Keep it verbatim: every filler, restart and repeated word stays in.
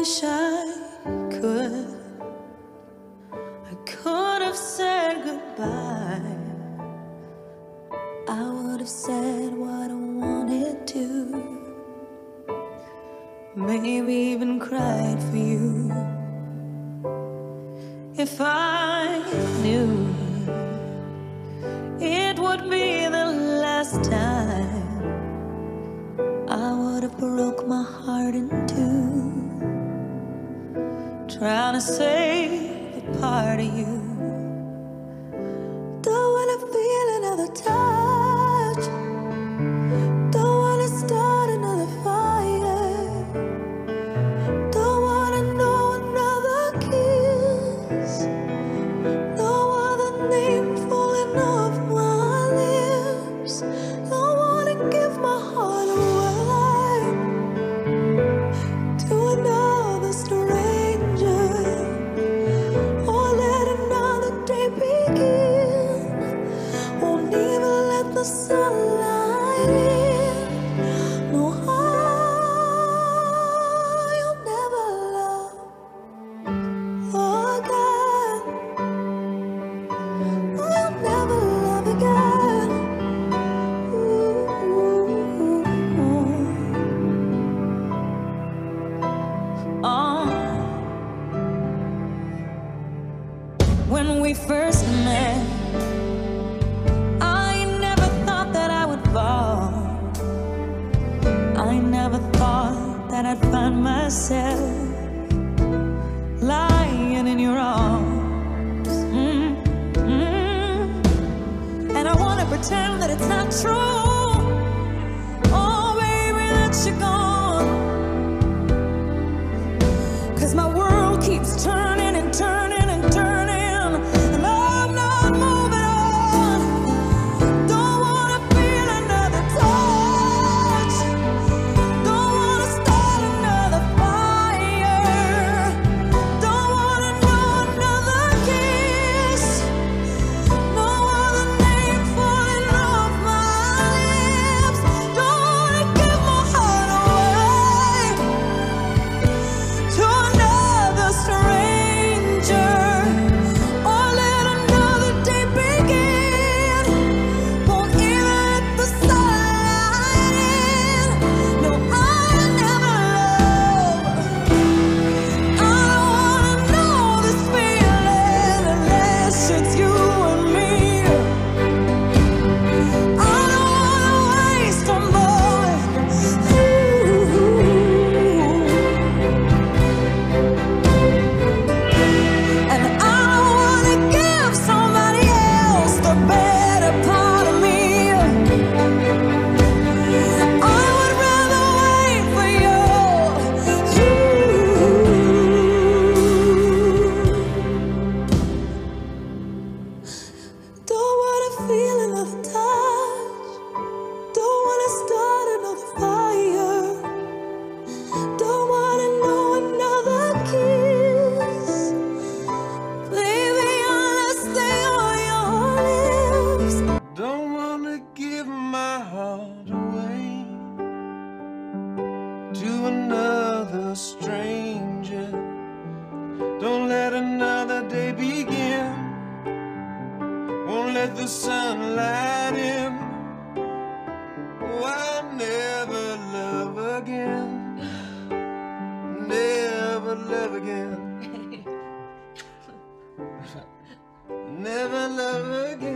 wish I could. I could have said goodbye. I would have said what I wanted to. Maybe even cried for you. If I knew it would be the last time, I would have broke my heart in two, trying to save a part of you. Don't wanna feel another touch, don't wanna start another fire, don't wanna know another kiss, no other name falling off my lips. Don't wanna give my heart away to another stranger, or let another day begin. Won't even let the sunlight in. No, I, you'll never love again. I'll never love again. Ooh. Oh. When we first met, I never thought that I would fall. I never thought that I'd find myself lying in your arms. Mm, mm. And I want to pretend that it's not true. Oh, baby, that you're gone. Because my world keeps turning and turning and turning, and I'm not moving on. Don't wanna feel another touch, don't wanna start another fire, don't wanna know another kiss, no other name falling off my lips. Don't wanna give my heart away to another stranger, or let another day begin. Won't even let the sunlight in. No, I'll never love. I don't wanna know this feeling unless it's you and me. I don't wanna waste a moment. And I don't wanna give somebody else the better part of me. I would rather wait for you. Don't wanna feel another touch, don't wanna start another fire, don't wanna know another kiss. Baby, unless they are your lips. Don't wanna give my heart away to another stranger. Don't let another day begin. Won't let the sunlight in. Oh, I'll never love again. Never love again. Never love again.